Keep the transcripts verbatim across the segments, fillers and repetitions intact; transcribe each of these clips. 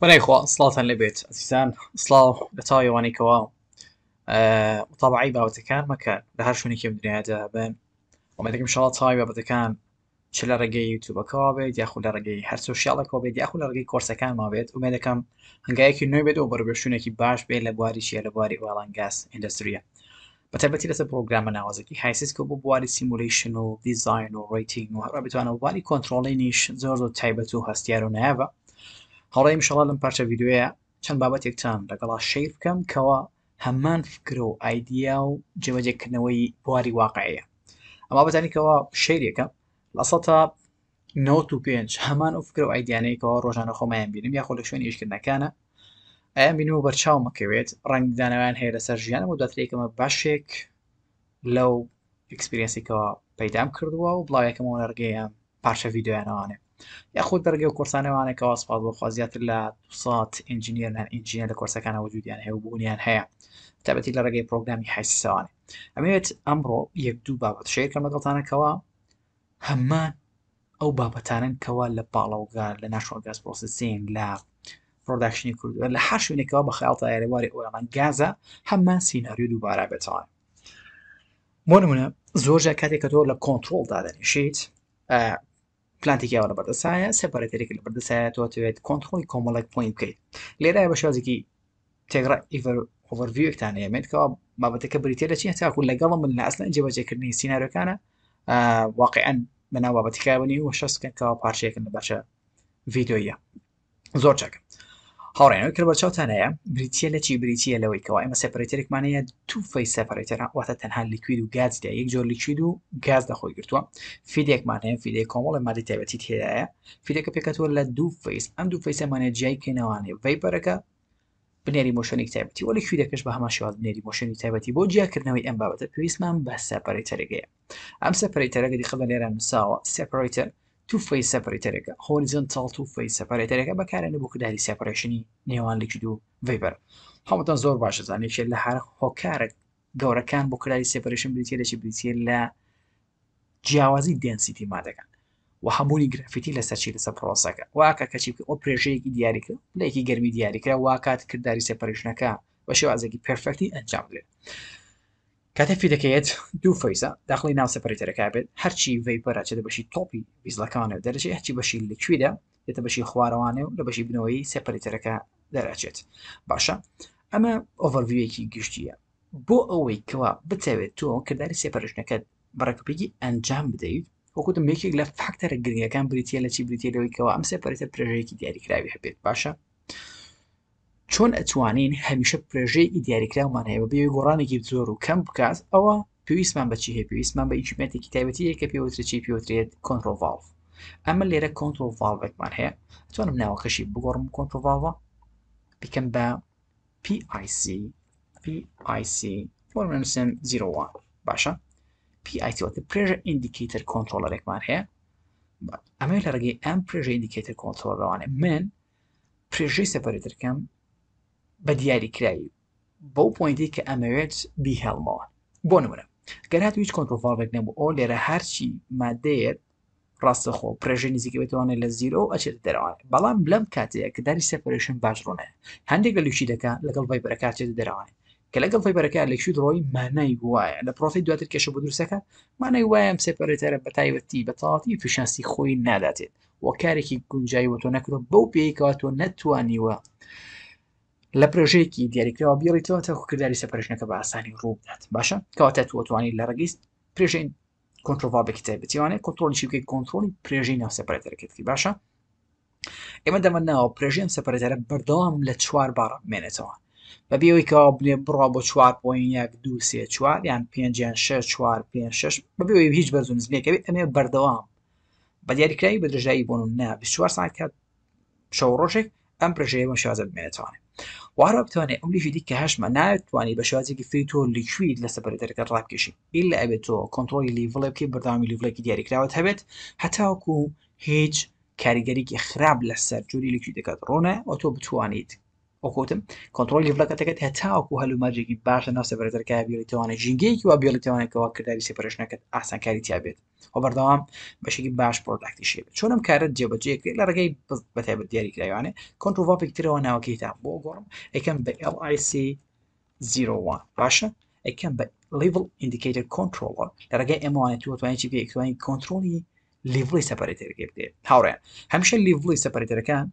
فنيخوا صلاة لبيت أتسان صلاة لتاي وانيكوا مطابعي بابتكان مكان لهرشونيكي بدنيا دابان ومتكم شغلات هاي بابتكان چه لرگی یوتیوب کار بید یا خود لرگی هر سوشیال کار بید یا خود لرگی کورسکان ما بید امید کم هنگایی که نوی بید و برو برشونه که باش بید لبواری چیه لبواری اوالان گاز اندستریه به تبتی لسه پروگرام نوازکی حیثیت که ببواری سیمولیشن و دیزاین و ریتینگ و هر بتوانه ببواری کنترولینیش زور زور تایبتو هستیار و نهوه حالا امشالله لن پرچه ویدیویه چند بابت یکتان لگلا شیر بکم که همان فکر و ایدیا و جبجه کنوی بواری واقعیه اما بتانی که شیر یکم لساتا نوت و پێنج هەمان ئەفکرە و ئایدیانەیەکەوە ڕۆژانە خۆمایان بینم یاخۆ لە شوێنی هیچکردنەکانە ئایان بینم و بەرچاو مەکەوێت ڕەنگدانەوەیان هەیە لەسەر ژیانم و دەترێکەمە باشێک لەو ئەکسپیرینسێکەوە پەیدام کردووە و بڵاوێکەمەوە لەرگەیان پارچە ڤیدۆیانەوانێ یاخۆ دەرگە و کورسانەوانێکەوە سوپاس بۆخوا زیاتر لە دووسەد ئینجینێر نان ئینجینێر لە کورسەکانە وجودیان هەیە و بوونیان هەیە تابەتی لە ڕێگەی پرۆگرامی حیسەوانێ ئەمەوێت ئەمڕۆ یەک دوو بابەت شێر کەم لەگەڵتانەکەوە هەمان ئەو بابەتانن کەوا لە پاڵاوگار لە ناشۆڵ گاز پرۆسسینگ لە پرۆداکشنی کوردوە لە هەر شوێنێکەوە بە خەیاڵ تایارەواری ئۆران گازە هەمان سیناریۆ دووبارە بێتەوە بۆ نمونە زۆر جار کاتێک کە تۆ لە کۆنترۆڵدا دەنیشیت پلانتێکیەوە لە بەردەسایە سێپارەتێرێک لە بەردەسایە تۆ دەتەوێت کۆنترۆڵی کۆمەڵێک پۆین بکەیت لێرەیە بە شێوازێکی تێگڕا ئۆڤەرڤیوێکتان هەیەمێت کەوا بابەتەکە بریتێ لە چی هەتاکوو لەگەڵم من لە ئەسڵەن جێبەجێکردنی سیناریۆکانە واقعا مناوبة بتكابني وشخص كان كوا بارشة كنا برشة فيديوية زور شكل هورين وكل برشة تانية بريتيا لشي بريتيا لوي كوا إما سيبريتيرك معناه تو في سيبريتير وقت تنها ليكويد وغاز ده يكجور ليكويد وغاز ده خوي قرتوا فيديك معناه فيديك كامل ما ديتابتي تيا فيديك بيكتوا لا دو فيس أم دو فيس معناه جاي كنواني في بركة بنيري موشني كتابتي ولا كيدا كش بها ماشي واز بنيري موشني كتابتي بوجيا كرناوي ام بابت بيسمان بس سيبريتر جاي ام سيبريتر دي خدنا ليره مساوى سيبريتر تو فيس سيبريتر هوريزونتال تو فيس سيبريتر بكارن بوك داري سيبريشني نيوان لكدو فيبر همتان زور باش زاني شي لحر هوكار غور كان بوك داري سيبريشن بريتيل شي بريتيل لا جاوازي دنسيتي مادكان وهموني گرافیتی لەسەر چی لەسەر پرۆسەکە واکە کە چی ئەو پرۆژەیەکی دیاریکرا لەیەکی گەرمی دیاریکرا واکات کردداری سێپەرشنەکە بە شێوازێکی پەرفەکتی ئەنجام بدرێت کاتێک فیدەکەیت دوو فەیزە داخلی ناو سەپەرێتەکە بێت هەرچی ڤەیپەرە چێتە بەشی تۆپی بیزلەکانە دەرەچێت هەرچی بەشی لیکویدە دێتە بەشی خوارەوانێ و لە بەشی بنەوەی سێپەرێتەکە دەرەچێت باشە ئەمە ئۆڤەرڤیوێکی گشتیە بۆ ئەوەی کەوا بتەوێت تۆ کردداری سێپەرشنەکەت بەڕێکپێکی ئەنجام بدەیت وەکوتم یەکێک لە فاکتەرە گرنگەکان بریتە لە چی بریتە لەوەیەوە ئەم سێپەرێتە پرۆژەیەکی دیاریکراوی هەبێت باشە چۆن ئەتوانین هەمیشە پرۆژەیەکی دیاریکراومان هەیە بەوێ گۆڕانێکی زۆر و کەم بکات ئەوە پێویستمان بەچی هەیە پێویستمان بە ئیکویپمێنتێکی تایبەتی هەیە کە پێوترێکی پێوترێت کۆنترۆڵ ڤالڤ ئەمە لێرە کۆنترۆڵ ڤالڤێکمان هەیە ئەتوانم ناوەکەشی بگۆڕم کۆنترۆڵ ڤالڤە بکەم بە پی ئای سی زیرۆ وان باشە پی ئای سی وقت پرژه اندیکیتر کنترولر اکمان هی اما یه لرگه ام پرژه اندیکیتر کنترولر روانه من پرژه سپریتر کم به دیاری کرایی با او پوینتی که امویت بی هلمان با نمونه اگر حتی هیچ کنترول فالوک نبو او لیره هرچی مده راست خو پرژه نیزی که بتوانه لزیرو اچه دروانه بلان بلم کاتیه که داری سپریشن باش رونه هندگ لوشیده که لگل ویبره کارچه دروانه کە لەگەڵ فەیبەرەکە لە کشوی دڕۆی مانای وایە لە پرۆسی دواتر کێشە بۆ دروستەکە مانای وایە ئەم سێپەرێتەرە بە تایبەتی بەتەواتی فشانسی خۆی ناداتێت وە کارێکی گونجاییوە تۆ نەکرۆ بەو پێیکەوە تۆ نەتوانیوە لە پرۆژەیەکی دیاریکراوە بیڕیتەوە تاکو کردداری سەپەرشنەکە بە ئاسانی ڕوو بدات باشە کەواتە تۆ توانیت لە ڕێگەی پرێژەی کۆنترۆڵێکی تایبەتیوانێت کۆنترۆڵیشی بکەیت کۆنترۆڵی پرێژەی ناو سەپەرێتەرەکەتکی باشە ئێمە دەمەناوە پرێژەی ئەم سەپەرێتەرە بەردەوام لە چوار باڕە بمێنێتەوە بەبێەوەی کەوا بێ بڕا بۆ چوار پۆین یەک دوو سێ چوار یان پێنجیان شەش چوار پێنج شەش بەبێەوەی هیچ بەرزوو نزمێکەوێت ئەمێ بەردەوام بە دیاریکراوی بە درژایی بۆن نا بیست و چوار ساعت کات شەو ڕۆژێک ئەم پرۆژەیە بەم شێوازە بمێنێتوانێت وهەروەها بتوانێت ئەم لیفی دیکە هەشمە ناتوانێت بە شێوازێکی فێری تۆ لیکوید لە سەپەرێتەرەکەت ڕابکێشی ئیلا ئەبێت تۆ کۆنترۆڵی لیڤڵێ بکەیت بەردەوامی لیڤڵێکی دیاریکراوت هەبێت هەتاوەکو هیچ کاریگەریەکی خراپ لەسەر جۆری لیکویدەکەت ڕۆنە ئەو تۆ بتوانیت وکوتم کنترلی فلکت که ته تا کو هلو ماجیکی باشه نفس برادر که بیلیتوانه جینگی که و بیلیتوانه که وقت داری سپرش نکت احسن کاری تیابید و بردام باشه که باش پروداکتی شیب چونم کارت جیب جیک لرگی بته بدیاری کرده یعنی کنترل واپیک تره و نوکی تا بگورم اکن به ال آی سی صفر یک باشه اکن به level indicator controller لرگی اموانه تو توانی چی بیک توانی کنترلی لیولی سپریتر کرده هاوره همیشه لیولی سپریتر کن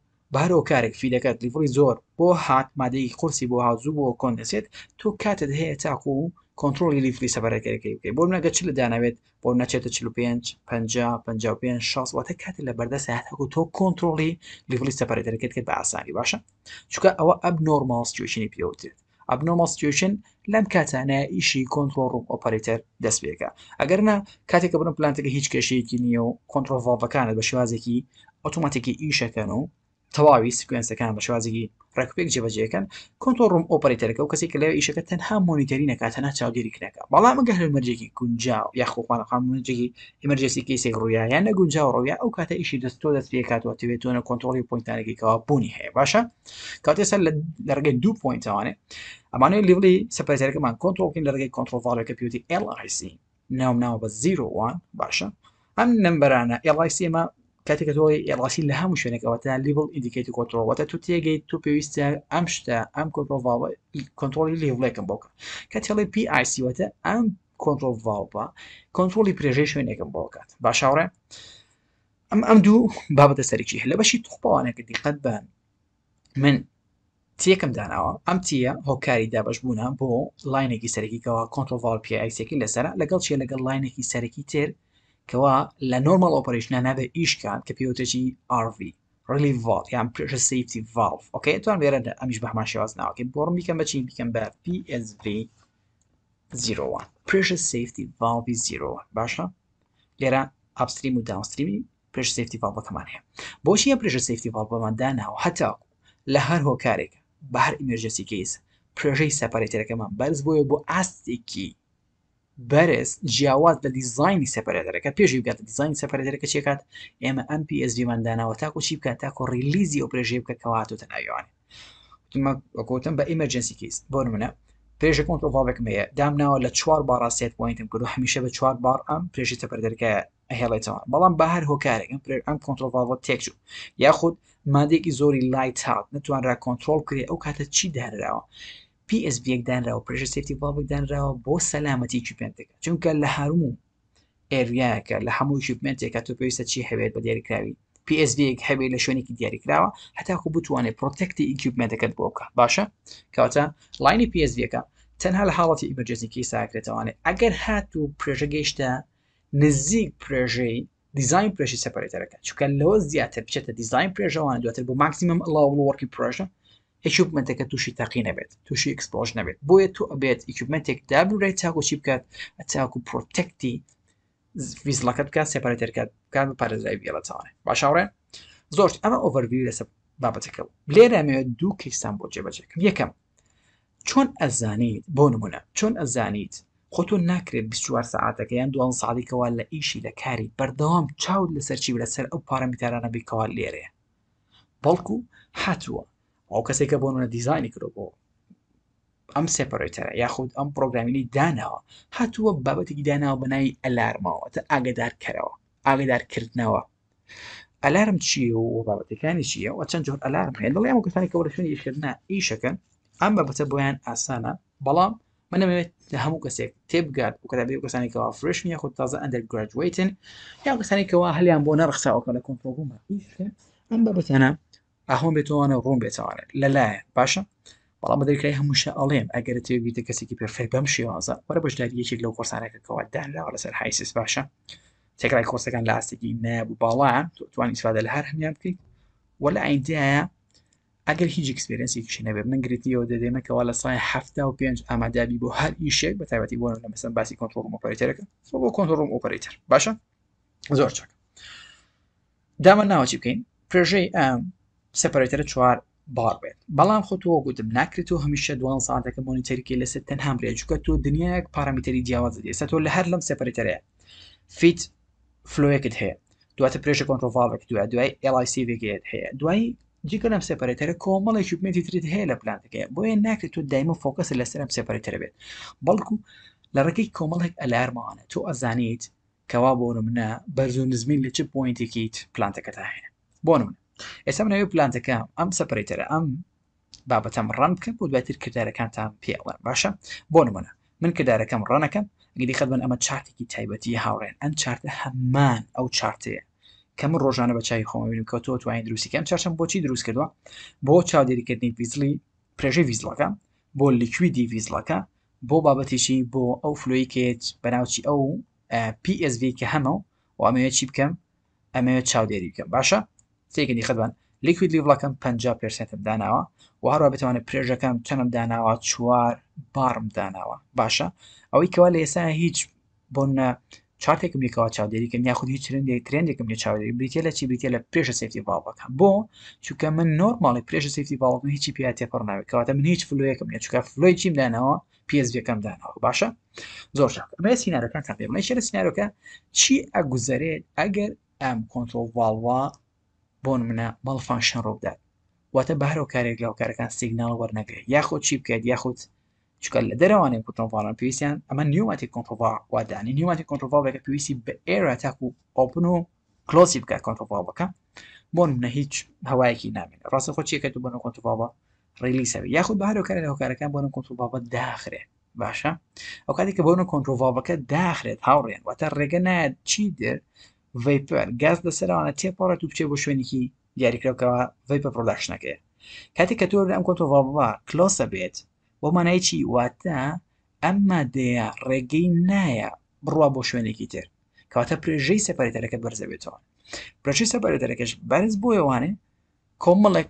بهرو كارك في دكات ليفري زور بو هات مادي كرسي بو هات زوبو كونسيت تو كاتد هي تاكو كنترول ليفري سبر كاركي اوكي بو منك تشل دانابيت بو ناتشت تشلو بينج بنجا بنجا بين شخص وتكات اللي بردسه هتاكو تو كنترول ليفري سبر كاركيت باساني باشا شكا او اب نورمال سيتويشن بيوتيت اب نورمال سيتويشن لم كاتانا ايشي كنترول روم اوبريتر دسبيكا اگرنا كاتك برن بلانتك هيچ كشي كينيو كنترول فالف كانت بشوازكي اوتوماتيكي ايشا كانو تواوي سيكونس كان بشوازي ركبيك جيبا جيكن كنترول روم اوبريتر كو كسيك لا ايشك تنها مونيتورينك تنها تشاو ديريكنك بالا ما قهل المرجيكي كونجا يا خو قال قامونجي ايمرجنسي كيس رويا يعني كونجا رويا او كاتا ايشي دستو دسبيكات واتيفيتون كنترول بوينتانكي كابوني هي باشا كاتسل درجه دو بوينت انا اماني ليفلي سبريتر كمان كنترول كين درجه كنترول فاليو كبيوتي ال اي سي ناو ناو بس صفر واحد باشا ام نمبر انا ال اي سي ما كاتيجوري الراسيل لها مش هناك او تاع ليفل انديكيتور كنترول وتا تو تيجي تو بيستا امشتا ام كنترول فالو كنترول ليفل كان بوك كاتيلي بي اي سي وتا ام كنترول فالو كنترول بريجيشن كان بوك باشوره ام ام دو بابا تسريكي هلا باش تخبا انا كدي قد بان من تي كم دانا ام تي هو كاري داباش بونا بو لاينكي سريكي كوا كنترول فالو بي اي سي كي لسرا لقال شي لقال لاينكي سريكي تير كوا لا نورمال اوبريشن هذا ايش كان كبيوتجي ار في ريليف فالف يعني بريشر سيفتي فالف اوكي تو غير امش بحما شوازنا اوكي بورم بكم باتشي بكم با بي اس في صفر واحد بريشر سيفتي فالف صفر واحد باشا لرا اب ستريم و داون ستريم بريشر سيفتي فالف كمان هي بوش هي بريشر سيفتي فالف ماندانا وحتى لهر هو كارك بحر امرجنسي كيس بريشر سيبريتر كمان بارز بو بو استيكي برس جواز لديزاين سيبريتر كات بيجي بكات ديزاين سيبريتر كات اما ام بي اس في ماندانا وتاكو شي بكات تاكو ريليزي اوبريجي بكات كواتو تنايون تما وكوتم با ايمرجنسي كيس بورمنا بريشر كنترول فالك مية دامنا ولا تشوار بار سيت بوينت نقولو هميشه بتشوار بار ام بريشر سيبريتر كا هيليتون بلان باهر هو كارك ام كنترول فالك تكشو ياخد ماديكي زوري لايت هاوت نتوان را كنترول كري او كات تشي دهر راو بي اس بي دان راو بريشر سيفتي فالف دان راو بو سلامتي كيبنتك چونك لهرمو ارياك لهمو كيبنتك تو بيست شي حبيت بديري كراوي بي اس بي حبي لشوني كي ديري كراوا حتى كو بتواني بروتكت ايكيبمنتك بوكا باشا كاتا لايني بي اس بي كا تنها لحالتي ايمرجنسي كيس اكرتواني اگر هاتو بريشر گشتا نزيك بريشر ديزاين بريشر سيبريتر كا چونك لو زياده بشتا ديزاين بريشر وان دوتر بو ماكسيمم الاول ورك بريشر ايكيبمنتك توشي تاقي نبات توشي اكسبلوجن نبات بويا تو ابيت ايكيبمنتك دابل ريت تاكو شيبكات تاكو بروتكتي فيز لاكات كات سيبريتر كات كان بارزايف يلا ثاني باشاورين زورت اما اوفر فيو لسب بابتكو بلير ما دو كيسان بوجه بجك يكم شون ازانيت بونمونا شون ازانيت خطو ناكري بشوار ساعاتك يعني دوان صعديك ولا ايشي لكاري بردوام تشاود لسرشي ولا سر او بارامتر انا بكوال ليري بالكو حاتوا او کسی که بونونه دیزاینی کرده با ام سپریتره یا خود ام پروگرامینی دانه ها حتی و بابتی که دانه ها بنای الارم ها تا اگه در کرده اگه در کردنه ها الارم چیه و بابتی کنی چیه و چند جهر الارم هید بلی امو کتانی که برشونی ایش کردنه ایشکن ام بابتی بایان اصانه بلا من نمیمید همو کسی تیب گرد و کتابی و کسانی که ها فرشن یا خود تازه اندرگراجویتن یا کسانی که ها هلی هم بو نرخ سا اهم بتوانه روم بتوانه لا لا باشا والله ما ادري كليها مش اليم اقدر تبي تكسيكي بيرفكت بمشي هذا ولا باش داري شي لو كورس عليك كوده لا ولا سر حيسس باشا تكرا الكورس كان لاستيكي ناب وبالا تواني استفاده الهرم يمكن ولا عندها اگر هیچ اکسپریانسی کشی نبی من گریتی و دادیم که والا سای هفته و پنج آماده بی با هر ایشی به تایبتی بودن مثلا بسی کنترل روم اپراتوره که با کنترل روم اپراتور باشه زور چک دامن ناوچی بکن پروژه ام سپراتور چهار بار بید بلام خود تو گودم نکری تو همیشه دوان ساعته که مونیتری که لسه تن هم ریجو که تو دنیا یک پارامتری جیاواز دیست تو لهر لم سپراتوره فیت فلوی کد هی دوات پروژه کنترل وال وک دوای دوای ال ای سی وی کد هی دوای جیکرم سپاراتر کاملا اکیوپمنتی تریت هیله پلانت که باید نکری تو دائما فوکس لسرم سپاراتر بید بلکو لرکی کاملا هک الارم آنه تو ازانید كوابور منا برزون زميل لتش بوينتي كيت بلانتا كتاهنا بونمنا اسمنا يو بلانتا كام ام سبريتر ام بابا تام ران كم ودباتر كدارة كان تام بي اوان باشا بونمنا من كدارة كم رانا كم قدي خدمن اما تشارتي كي تايباتي هاورين ان تشارت همان او تشارتي كم روجانا بچاي خوما بينو كتو تو عين دروسي كم تشارشم بوچي دروس كدوا بو تشاو ديري كدني فيزلي بريجي فيزلاكا بو ليكويدي فيزلاكا بو باباتيشي بو او فلويكيت بناوتشي او پی اس وی که همو و امید چی بکم امید چاو دیری بکم باشه تیکنی خدمن لیکوید لیولا کم پنجا پرسنت بدانوا و هر وابتوان پریژه کم تنم دانوا چوار بارم دانوا باشه اوی که والا یسا هیچ بون چارت کم لیکوا چاو دیری کم یا خود هیچ رنده ترنده کم لیکوا چاو دیری بریتیلا چی بریتیلا پریژه سیفتی بالوا کم بو چوکه من نورمالی پریژه سیفتی بالوا کم هیچی پیاتی پر نوی که واتا من هیچ فلوی کم لیا چوکه فلوی چیم دانوا پی اس وی کم دانوا باشه زور شد. اما سینارو کن تغییر می‌کنه. شر سینارو که چی اگذره اگر ام کنترل والوا بون من مال فانکشن رو داد. و تا بهره کاری که کار کن سیگنال ور نگه. یا خود چی بکرد یا خود چکل درآمدی کنترل والان پیوستن. اما نیوماتی کنترل وال و دانی نیوماتی کنترل وال که پیوستی به ایرا تاکو آبنو کلوزی بکه کنترل وال بکه. بون من هیچ هوایی کی نمی‌ن. راست خود چی که تو بون کنترل وال ریلیس بی. یا خود بهره کاری کار کن بون کنترل وال داخله. باشه اوقاتی که بونو کنترل واکه داخلت هاورین و تا رگناد چی در ویپر گاز دسرانه تیپاره تو بچه بوشونی کی دیاری کرد که ویپر پروداکشن که کاتی که تو ام کنترل واکه کلاس بیت و من ایچی و تا اما دیا رگینایا برو بوشونی کیتر که و تا پروژه سپاریتره که برز بیتون پروژه سپاریتره کهش برز بویوانه کاملا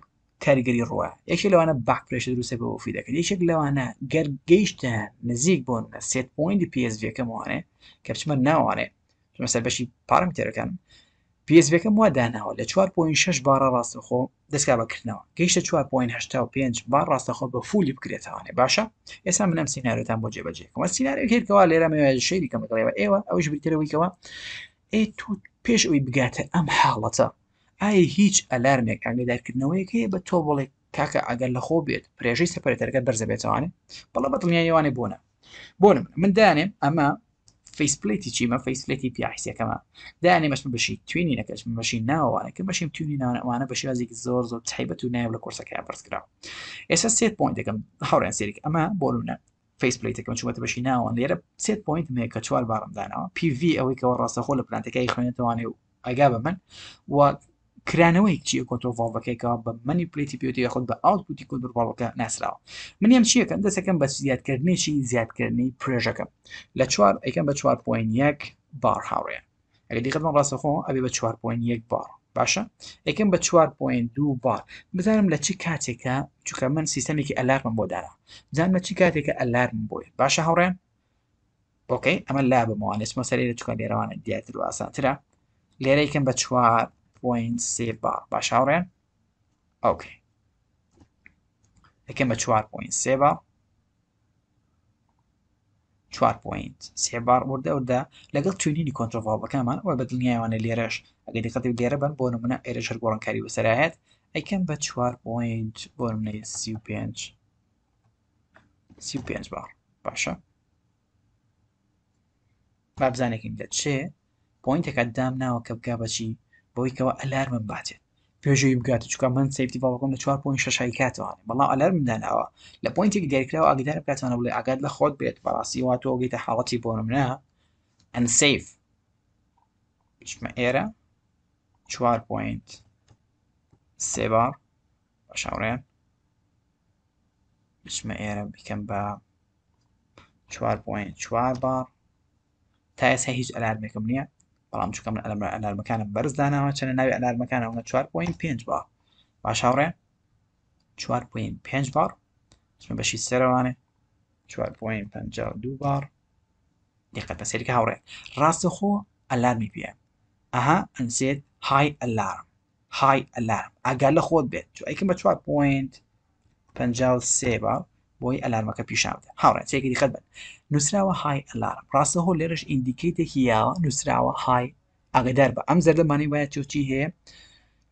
کارگری روه یکی لوانا بک پرشد رو سبب وفیده کرد یکی لوانا گر گیشتن نزیک بون ست پویندی پی اس وی کموانه کرچمه نوانه چون مثلا بشی پارامتر کنم پی اس وی کموه ده نواله چوار پویند شش بار راست خو دستگاه بکرنوه گیشت چوار پویند هشتا و پینج بار راست خو به فولی بکریتوانه باشه ایسا منم سیناریو تن بجه بجه کم و سیناریو که که لیره میوه شیری کم بگلیوه ایوه اوش بریتروی کوا ای تو پیش اوی بگاته ام حالته ای هیچ الارمک اگه درک نویه که به تو بله که اگر لخوبیت پریجی سپریتر که برز بیتوانه بالا بطل نیایوانه بونه بونه من دانم اما فیس پلیتی چی ما فیس پلیتی پی احسیه کما دانم اشم بشی توینی نکش من بشی ناوانه که بشیم توینی ناوانه بشی از یک زور زور تحیبتو نایو لکورسه که برز کراو ایسا سیت پوینت اکم هورین سیری اما بونه فیس پلیت اکم چون بشی ناوان لیره سیت پوینت میکا چوار بارم دانم پی وی اوی که وراسته خول پلانت که ای خوینتوانه اگاب من و کرانوی چی کنترل وال وکه که با منیپولیتی پیوتی خود با آوتپوتی کنترل وال وکه نسرا. من هم چیه کند سکم بس زیاد کردنی چی زیاد کردنی پروژه کم. لچوار ایکم با چوار پوین یک بار هاوره. اگه دیگه من راست خون ابی با چوار پوین یک بار باشه. ایکم با چوار پوین دو بار. بذارم لچی کاتی که چون من سیستمی که الارم بود داره. بذارم لچی کاتی که الارم بود باشه هاوره. اوکی. اما لعب ما آن اسم سریع چون لیروان دیات رو آسانتره. لیره ایکم با چوار پوینت سه بار باش هاورین اوکی اکم با چوار پوینت سه بار چوار پوینت سه بار برده برده لگل تونینی کنترل وال بکن من و بدل نیوانه لیرش اگه دقیقی لیره بن بونو منه ایرش هر گورن کاری و سراحت اکم با چوار پوینت بونو منه سی و پینج سی و پینج بار باشه و بزنه که میده چه پوینت قدم نه و کبگه بچی بوی که و الارم باتن پیوجی بگات چون من سیفتی واقعا چهار پوینت شش حرکت وانه والله الارم دان او لا پوینت دیگه کلا او اقدر بگات انا بلا اقعد لخود بيت براسي و تو جيت حالتي بونمنا ان سيف مش ما ايره چهار پوینت سه بار باشورن مش ما ايره بكم با چهار پوینت چهار بار تا هیچ الارم كمنيه برام شو كمان على على المكان برز دهنا عشان نبي على المكان هون شوار بوينت بينج بار باش هورين چوار پۆینت پێنج بار، چمە بەشی سەرەوانێ چوار پۆینت پەنجا و دوو بار. دقت بە سەرکە هاوڕێ ڕاستەخۆ ئەلارمی پێە، ئەها ئەنسێت های ئەلارم، های ئەلارم ئاگار لە خۆت بێت، چو ئەیکەم بە چوار پۆینت پەنجا و سێ بار بۆی ئەلارمەکە پیشاوتە. هاوڕێ چێکی دقت بن، نووسراوە های ئەلارم، ڕاستەخۆ لێرەش ئیندیکەیتێکی یاوە نووسراوە های ئاگدار بە. ئەم زەردەمانی وایە چۆچی هەیە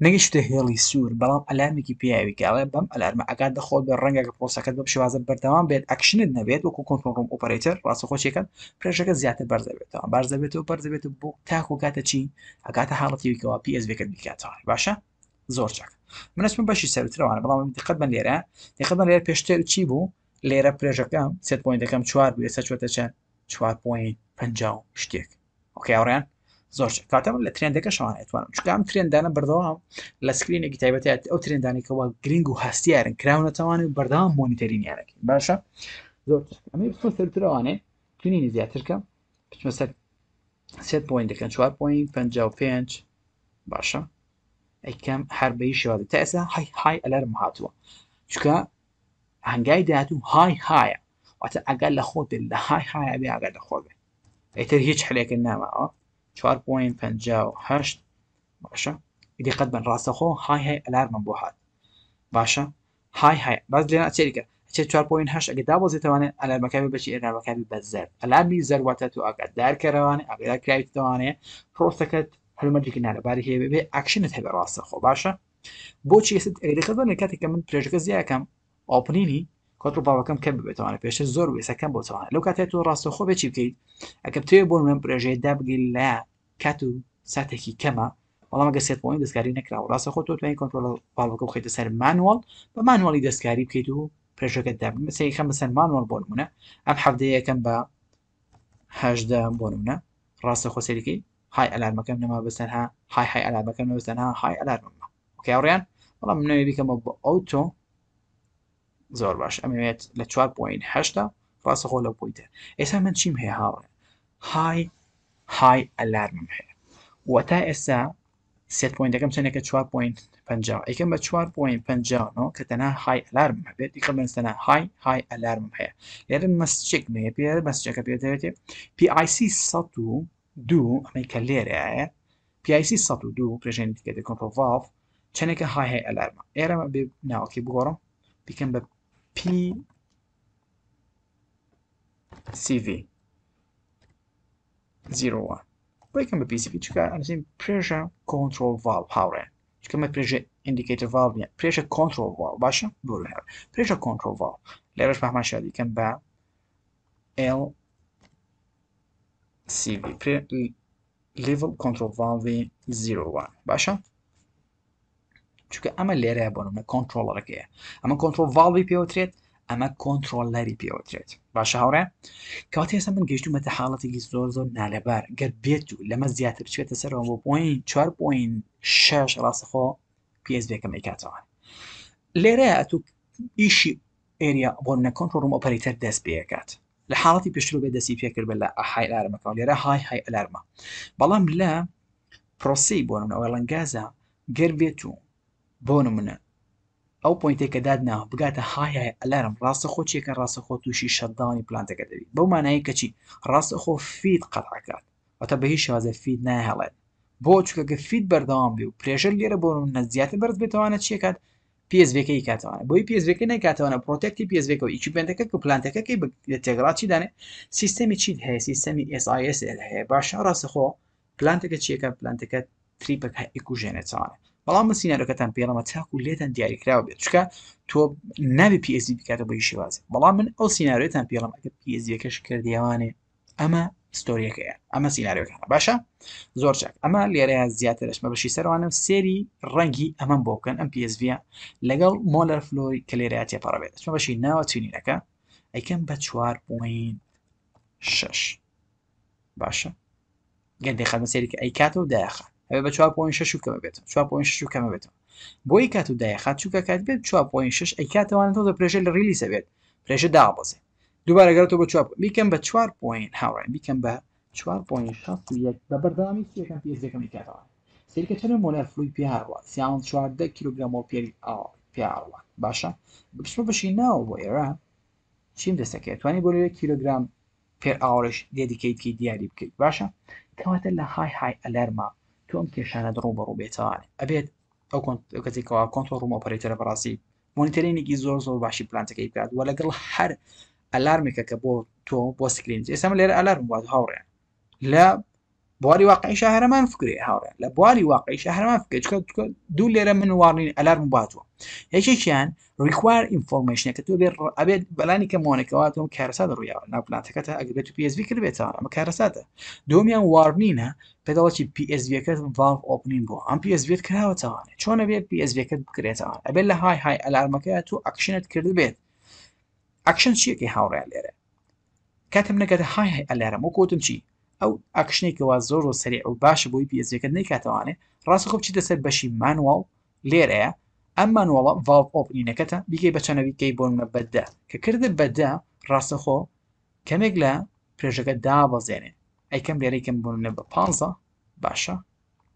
نەگەشتە هێڵی سوور، بەڵام ئەلارمێکی پیاوی کاڵێ بەم ئەلارمە ئەگات دەخۆت بە ڕەنگەکە پرۆسەکەت بە شێوازە بەردەوام بێت، ئەکشنت نەبێت، وەکو کۆنترۆڵ ڕوم ئۆپەرێتەر ڕاستەخۆچێکەکەن پرێشەکە زیاتر بەرز دەبێتەوە، بەرز دەبێت و بەرز دەبێت بۆ تاکو کاتە چی ئەگاتە حاڵەتیکەوە پی ئەس ڤی بکاتەوە. باشە زۆر چاک، من ئەچمە بەشی سەرترەوانە، بەڵام دقت بن لێرە، دقت بن لێرە پێشتر چی بوو؟ لێرە پرێژەکەم سێت پۆینتەکەم چوار بوو، ئێستا چوەتە چەند؟ چوار پۆینت پەنجا و شتێک. ئۆکەی هاوڕێیان؟ زۆر کاتە لە ترێندەکە شەوانە توانم چکە ئەم ترێندانە بەردەوام لە سکرینێکی تایبەتێت ئەو ترێندانێکەوە گرنگ و هەستیارن کراونەتەوانێ و بەردەوام مۆنیتەرینیارەکەن. باشە زۆر ئەمە بچمە سەرترەوانێ توانینی زیاترکەم، بچمە سەر سێت پۆینتەکەن چوار پۆینت پەنجا و پێنج. باشە ئەیکەم هەر بەی شێوازە تا ئێستا های های ئەلارم هاتووە، چکە هەنگای داهاتوو های هایە، واتە ئەگەر لە خۆت بێت لە های هایە بێ ئەگەر لە خۆت بێ ئیتر هیچ حلێکن ناماوە چوار پۆینت پەنجا و هەشت. باشە دقت بن، ڕاستەخۆ های های ئەلارمم بۆ هات. باشە های های باز لێرە ئەچێریکە ئەچێت چوار پۆینت هەشت ئەگە دابۆزێتەوانێت ئەلارمەکەی بەچی ئەلارمەکەی بە زەرد، ئەلارمی زەرد واتە تۆ ئاگادار کەرەوانێ، ئاگادار کرایتەوانێ پرۆسەکەت هەلمەتێکی نارەباری هەیە بێ ئاکشنت هەبێ ڕاستەخۆ. باشە بۆچی ئێستا دقت بن، لە کاتێککە من پرێژەکە زیاکەم ئۆپنینی کۆنترۆڵ باوەکەم کەم ببێتەوانە، پێشتر زۆر وێسەکەم بۆتەوانە، لەو کاتێت تۆ ڕاستەخۆ بێ چی بکەیت؟ ئەگە بتەوێت بۆ من پرێژەیە دابگیل لە کات و ساتێکی کەمە، بەڵام ئەگە سێت پۆینت دەستکاری نەکراوە ڕاستەخۆ تۆ توانیت کۆنترۆڵە باوەکە بخەیتە سەر مانوەڵ، بە مانوەڵی دەستکاری بکەیت و پرێژەکەت دابن. مەسەڵەن یەکەم بە سەر مانوەڵ بۆ نمونە، ئەم حەڤدەیە یەکەم بە هەژدە بۆ نمونە، ڕاستەخۆ سەریکەی های ئەلارمەکەم نەما بەسەرها های های ئەلارمەکەم نەما بەسەرها های ئەلارمەمە. ئۆکەی هاوڕێیان؟ بەڵام منەوێ بیکەمە بە ئۆتۆ. زۆر باش ئەمەوێت لە چوار پۆینت هەشت ڕاستەخۆ لەو پۆیتە. ئێستا من چیم هەیە هاوڕێ؟ های های ئەلارمم هەیە، وە تا ئێستا سێت پۆینتەکەم چەندێکە چوار پۆینت پەنجا، یەکەم بە چوار پۆینت پەنجا و نۆ کە تەنها های ئەلارمم هەبێت، دیکە من تەنها های های ئەلارمم هەیە. لێرە مەسچێک نەیە، پێرە مەسچێکەکە پێدەوێتێ پی ئای سی سەد و دوو، ئەمەی کە لێرەیە پی ئای سی سەد و دوو پرێژێنی دیکەتێ کۆنترۆڵ ڤالڤ چەندێکە های های ئەلارمە. ئێرە بێ ناوەکی بگۆڕم بیکەم بە پی سی ڤی زیرۆ وان بۆیکەم بە پی سی ڤی چکە ئەنووسین پرێژە کۆنترۆڵ ڤالڤ هاوڕێن، چکە ئەمە پرێژە ئیندیکەیتەر ڤالڤ نیە، پرێژە کۆنترۆڵ ڤالڤ. باشە بۆرو هەر پرێژە کۆنترۆڵ ڤالڤ لێرەش بە هەمان شێوە دیکەم بە ئێل سی ڤی لیڤل کۆنترۆڵ ڤالڤ زیرۆ وان. باشە چکە ئەمە لێرەیە بۆ نمونە کۆنترۆڵەرەکەیە، ئەمە کۆنترۆڵ ڤالڤی پێوەترێت، ئەمە کۆنترۆلەری پێوەترێت. باشە هاوڕێ کەواتە ئێستا من گەیشتومەتە حاڵەتێکی زۆر زۆر نالەبار، گەر بێت و لەمە زیاتر بچێتە سەرەوە بۆ پۆینت چوار پۆینت شەش ڕاستەخۆ پی ئەس ڤیەکەم ئەیکاتەوە. لێرەیە ئەتوو ئیشی ئێریا بۆ نمونە کۆنترۆڵ ڕوم ئۆپەرێتەر دەست پێیەکات، لە حاڵەتی پێشتر بێ دەستی پێکرد بە لە های ئەلارمەکەوە، لێرە های های ئەلارمە، بەڵام لە پرۆسەی بۆ نمونە ئەوەی لەنگازە گەر بێت و بۆ نمونە ئەو پۆینتێک کە دادناوە بگاتە های های ئەلارم، ڕاستەخۆ چیەکە ڕاستەخۆ تووشی شەتداونی پلانتەکە دەبیت، بەو مانایە کە چی ڕاستەخۆ فید قەتعکات، واتە بە هیچ شێوازە فید نایهێڵێت، بۆ چونکە فید بەردەوام بێ و پرێژە لێرە بۆ نمونە زیاتر بەرز بێتەوانە چیەکات پی ئەس ڤیەکە یکاتەوانە، بۆی پی ئەس ڤیەکە نەیکاتەوانە پرۆتێکتی پی ئەس ڤیەکە و ئیکیپمێنتەکە کە پلانتەکەکەی تێگەڕا چی دانێ سیستەمی چیت هەیە، سیستەمی ئێس ئای ئەس ئێل هەیە. باشە ڕاستەخۆ پلانتەکە چیەکە پلانتەکە تریپەکە ئیکوژێنێتەوانە، بەڵام من سینەرەکەتان پێڵەمە چاکو لێتان دیاریکراوە بێت، چکە تۆ ناوی پی ئەس ڤی بکاتە بۆ یشی وازێ، بەڵام من ئەو سیناریۆتان پێڵەم ئەگە پی ئەس ڤیەکەش کردیوانێ ئەمە ستۆریەکەیە، ئەمە سیناریۆکانە. باشە زۆر چاک، ئەمە لێرەیە زیاتر ئەشمە بەشی سەروانم سێری ڕەنگی ئەمەم بۆ بکەن، ئەم پی ئەس ڤیە لەگەڵ مۆلەر فلۆی کە لێرەیە تێپەڕە بێت، ئەچمە بەشی ناوە توینینەکە ئەیکەم بە چوار پۆینت شەش. باشە گەندێک خەمە سێریکە ئەیکاتەوە و دایەخە ئەوێ بە چوار پۆینت شەش و کەمە بێتم، چوار پۆینت شەش و کەمە بێتم، بۆی کات و دایەخات چووکە کات بێت چوار پۆینت شەش ئەیکاتەوانە تۆ پرێژە لە ڕیلیسە بێت، پرێژە دابەزێ دووبارە گەڕێتەوە بە چوار بیکەم بە چوار پۆینت هاوڕێ بیکەم بە چوار پۆینت شەش بە بەردەوامی سێکەم پی ئەس ڤیەکەم ئەیکاتەوە. سێریکە چەند مۆلەر فلۆی پێ هاڕوە سیان چواردە کیلۆگرام مۆڵ پێ ئاوە پیاوە باشە بچمە بەشی ناوە بۆ ئێرە چیم دەستەکە توانی بۆ لێ کیلۆگرام پێر ئاوەش دێدیکەیت کە دیاری بکەیت باشە کەواتە لە های های ئەلەرما تۆ ئەم کێشانە دڕوبە ڕوو بێتەوە ئەبێت ئەو کەسێکەوە کۆنتۆڵ ڕووم ئۆپەرێتەرە بەڕاستی مۆنیتەرینێکی زۆر زۆر باشی پلانتەکەی بکات وە لەگەڵ هەر ئەلارمێکە کە بۆ تۆ بۆ سکرین ئێستا لێرە ئەلارم وات هاوڕێن لە بواري واقعي شهرمان فكري هاورا لا بواري واقعي شهرمان فكري دول ليره من وارنين الارم باتوا هيك كان ريكواير انفورميشن كتبي ابي بلاني كمونيكاتهم كارسات رويا نا بلانتكتا اجبتو بي اس في كربتا اما كارساته دوميان وارنينا بدلتي بي اس في كت فالف اوبنين بو ام بي اس في كراوتا شلون ابي بي اس في كت بكريتا ابي لا هاي هاي الارمكاتو اكشنت كربت اكشن شي كي هاورا ليره كاتم نكته هاي هاي الارم وكوتم شي او اكشني كوا زور وسريع وباش بوي بي اس كدني كاتوانه راسه خوب تشد سر بشي مانوال ليره اما مانوال فالف اوبن نكته بيجي بتشنبي كي بون مبدا ككرد بدا راسه خو كمجلا بريشك دابزنه اي كم ليره كم بون نب بانزا باشا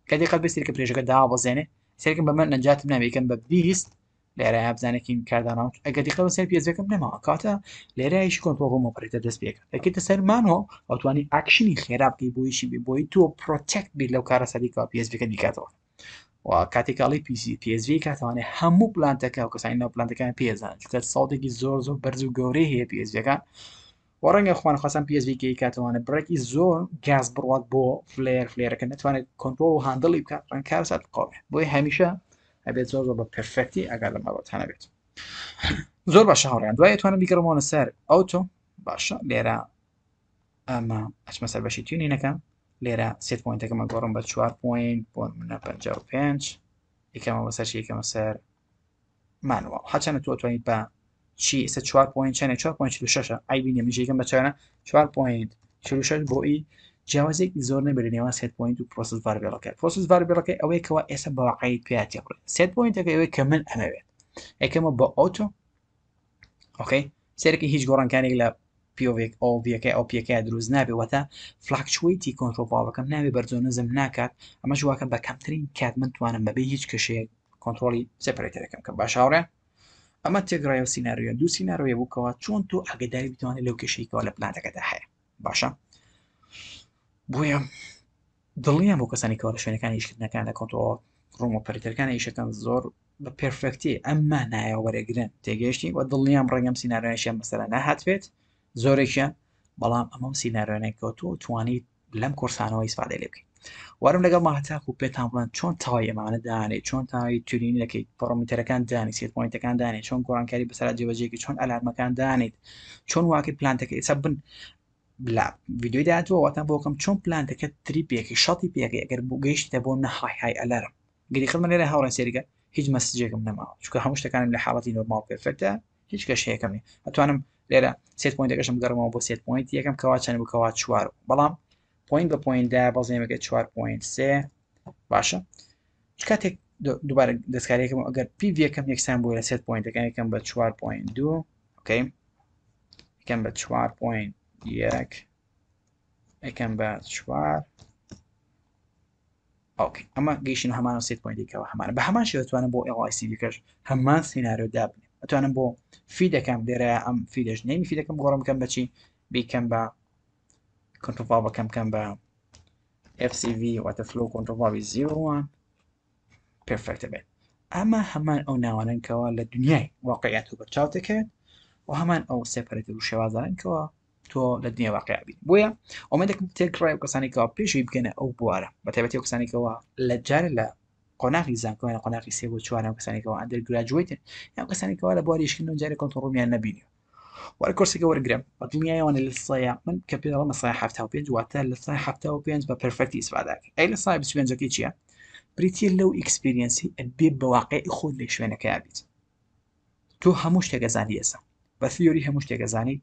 كدي قد بيصير كبريشك دابزنه سير كم بمن نجات بنا كم ببيست ليره ابزنه كم كردانه اكدي قد بيصير بي اس كم بما كاتا ليره ايش كنترول روم اوبريتر دسبيك اكيد تصير مانو اوتواني اكشني خراب كي بويشي بوي تو بروتكت بي لو كارا ساليكا بي اس في كديكاتور وكاتيكالي بي سي بي اس في كاتواني همو بلانتكا وكساينو بلانتكا بي اس ان جوكات صوتي زور زور برزو غوري هي بي اس في كان ورنگ اخوان خاصن بي اس في كي كاتواني بريك زور غاز بروات بو فلير فلير كنتواني كنترول هاندل يبقى رانكار سات قوي بوي هميشه ابيت زور زور بيرفكتي اگر ما بتانا بيت زور باشه هاوران دوای توانم بیکرمون سر اوتو باشه لێرە ئەمە ئەچمە سەر بەشی تیونینەکەم لێرە سێ پۆینتەکەمە گۆڕم بە چوار پۆینت بۆ نمونە پەنجا و پێنج یەکەمە بەسەرچی یەکەمە سەر مانوەڵ هەرچەندە تۆ ئەتوانیت بە چی ئێستا چوار پۆینت چەندە چوار پۆینت چل و شەشە ئای بینێ منیش یەکەم بە چۆنە چوار پۆینت چل و شەش بۆ ئی جیاوازێکی زۆر نەبێت نێوان سێ پۆینت و پرۆسس ڤاربێڵەکە پرۆسس ڤاربێڵەکەی ئەوەیە کەوا ئێستا بە واقعیت پێیان تێپڕێت سێ پۆینتەکە ئەوەیە کە من ئەمەوێت یەکەمە بۆ ئۆتۆ ئۆکەی سێرەکی هیچ گۆڕانکارێک لە پیوێک ئەو بیەکە ئەو پێکای دروست نابێتەوەتە فلاکچویتی کۆنتۆپاڵەکەم ناوێت بەرزۆنزم ناکات ئەمەش واکەم بە کەمترین کات من توانم بەبێ هیچ کشەیە کۆنتۆلی سپەرێتەکەم کە باشاوڕێ ئەمە تێگرایە سینناریۆ دو سینناریۆە بووکەوە چۆن تۆ ئەگەداری بتوانێت لەو کشەیەکەوە لە پلانەکەدا هەیە باشە بۆیە دڵنیام بۆ کەسانی کەوە لە شوێنەکان هیچکردنەکان لە کۆنتۆل ڕۆمۆ پەرێتەکانە هیچەکەن زۆر بە پێرفێکتی ئەمما نایە وەرەگرن تێگەشتی وە دڵنیام ڕێگەم سینناریۆنیشیان بەسەرە ناهاتوێت زۆرێکە بەڵام ئەمەم سینناریۆنێکەوە تۆ توانیت لەم کورسانەوە ئیسفادە لێ بکەیت وەرم لەگەڵ ما هەتاکو پێتان بڵێن چۆن تاوای ئەمانە دانێت چۆن تاوای تورینەکەیت پەرۆمیتەرەکان دانیت سێ پۆینتەکان دانێت چۆن گۆڕانکاری بەسەرا جێبەجێکرد چۆن ئەلارمەکان دانێت چۆن واکەی پلانتەکە ئێستا بن بلا ڤیدۆی داهاتووە واتان بۆ بکەم چۆن پلانتەکە تریپێکی شەڵی پێکەی ئەگەر بۆ گەیشتە بۆ نەهای های ئەلارم گریخەمە لێرە هاوڕێن سێریگە هیچ مەسجێکم نەماوە چونکە هەموو شتەکانم لە حاڵەتی نۆرمال پێرفێکتە هیچ کەشەیەکم نیە ئەتوانم لێرە سێ پۆینتەکەشم بگەڕمەوە بۆ سێ پۆینت یەکەم کەوا چەند بوو کەوا چوار بەڵام پۆینت بە پۆینتدا بەڵزێمەکە چوار پۆینت سێ باشە چ کاتێک دووبارە دەستکاریەکەم ئەگەر پی ڤیەکەم یەکسان بووە لە سێ پۆینتەکان یەکەم بە چوار پۆینت دوو ئۆکەی یەکەم بە چوار پۆینت یەک یەکەم بە چوار اوكي اما جيشين همان سيت بوينتيكا وهمان بهمان شو توانم بو اي سي بكش همان سيناريو دابني توانم بو فيدا كم درا ام فيداش نيم فيدا كم غورم كم بشي بي كم با كنترول فالف كم كم با اف سي في وات فلو كنترول فالف واحد بيرفكت بيت اما همان او ناوانن كوا للدنيا واقعيته بتشاتك وهمان او سيبريت وشوازان كوا تو لدنيا واقعي بين بويا اومدكم تكراي وكساني كوا بيش يبكن او بوارا بتبتي وكساني كوا لجال لا قناقي زان كوا قناقي سيو تشوارا وكساني كوا اندر جراجويت يعني وكساني كوا بواري شكنو جاري كنترومي على نبيني والكورس كوا جرام الدنيا وانا للصيا من كبيره ما صيحه حفتها وبينج واتها للصيحه حفتها وبينج بيرفكت يساعدك اي للصيا بس بينج كيتشيا بريتي لو اكسبيرينس البيب بواقع يخود ليش وانا كابيت تو هموش تجازاني اسا بثيوري هموش تجازاني